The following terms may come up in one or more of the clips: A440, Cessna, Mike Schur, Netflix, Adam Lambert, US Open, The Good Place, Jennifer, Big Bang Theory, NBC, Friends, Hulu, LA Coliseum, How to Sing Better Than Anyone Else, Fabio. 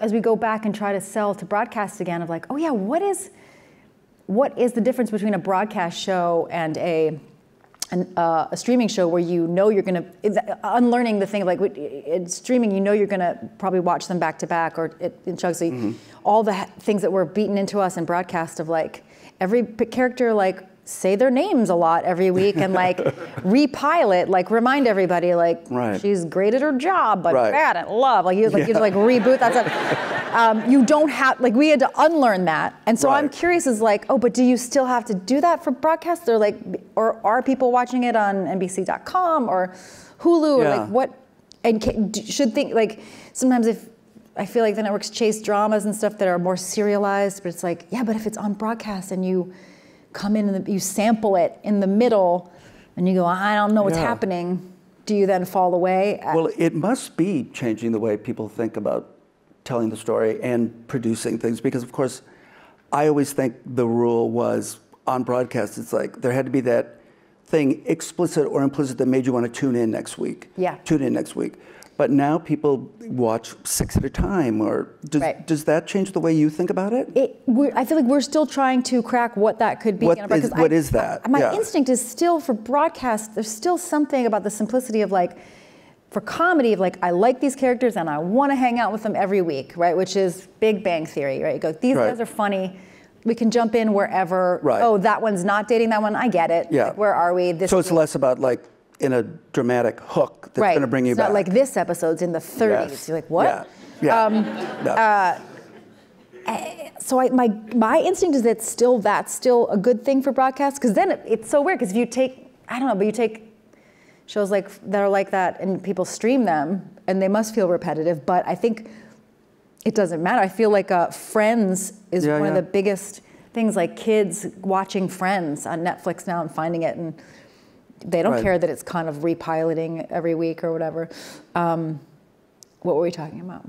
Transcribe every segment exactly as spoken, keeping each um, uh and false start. as we go back and try to sell to broadcast again of like, oh yeah, what is, what is the difference between a broadcast show and a, an, uh, a streaming show where you know you're gonna, unlearning the thing of like, in streaming you know you're gonna probably watch them back to back or it, in chunks, mm-hmm. all the things that were beaten into us in broadcast of like, every character like, say their names a lot every week and like repilot, like remind everybody like right. she's great at her job but right. bad at love. Like you have, like, yeah. you have to like reboot that stuff. Um, you don't have, like we had to unlearn that. And so right. I'm curious is like, oh, but do you still have to do that for broadcast? Or like, or are people watching it on N B C dot com or Hulu yeah. or like what, and can, should think like sometimes if, I feel like the networks chase dramas and stuff that are more serialized, but it's like, yeah, but if it's on broadcast and you, come in and you sample it in the middle and you go, I don't know what's yeah. happening. Do you then fall away? Well, it must be changing the way people think about telling the story and producing things because, of course, I always think the rule was on broadcast, it's like there had to be that thing, explicit or implicit, that made you want to tune in next week. Yeah. Tune in next week. But now people watch six at a time, or does, right. does that change the way you think about it? It we're, I feel like we're still trying to crack what that could be. What is, what I, is that? I, my yeah. instinct is still for broadcast, there's still something about the simplicity of like, for comedy, of like, I like these characters and I wanna hang out with them every week, right? Which is Big Bang Theory, right? You go, these right. guys are funny. We can jump in wherever. Right. Oh, that one's not dating that one, I get it. Yeah. Like, where are we? This so it's week. Less about like, in a dramatic hook that's right. going to bring you it's back. Not like this episode's in the thirties. Yes. You're like, what? Yeah. yeah. Um, no. uh, I, so I, my my instinct is that still that's still a good thing for broadcast because then it, it's so weird because if you take I don't know, but you take shows like that are like that and people stream them and they must feel repetitive. But I think it doesn't matter. I feel like uh, Friends is yeah, one yeah. of the biggest things. Like kids watching Friends on Netflix now and finding it and. They don't right. care that it's kind of repiloting every week or whatever. Um, what were we talking about?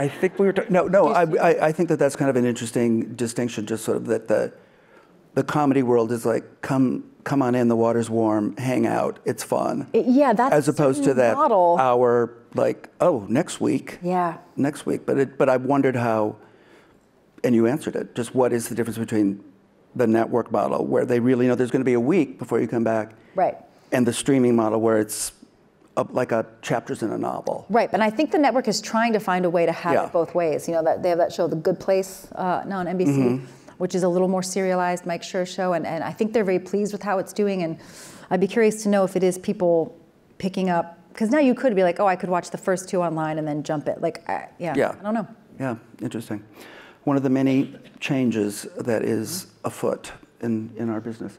I think we were talking, no, no, I, I, I think that that's kind of an interesting distinction, just sort of that the, the comedy world is like, come come on in, the water's warm, hang out, it's fun. It, yeah, that's as opposed to that model. Hour, like, oh, next week. Yeah. Next week, but it, but I wondered how, and you answered it, just what is the difference between the network model where they really know there's going to be a week before you come back. Right. And the streaming model where it's a, like a chapters in a novel. Right, and I think the network is trying to find a way to have yeah. it both ways. You know, that, they have that show, The Good Place, uh, now on N B C, mm-hmm. which is a little more serialized Mike Schur show, and, and I think they're very pleased with how it's doing, and I'd be curious to know if it is people picking up, because now you could be like, oh, I could watch the first two online and then jump it. Like, uh, yeah, yeah, I don't know. Yeah, interesting. One of the many changes that is afoot in, in our business.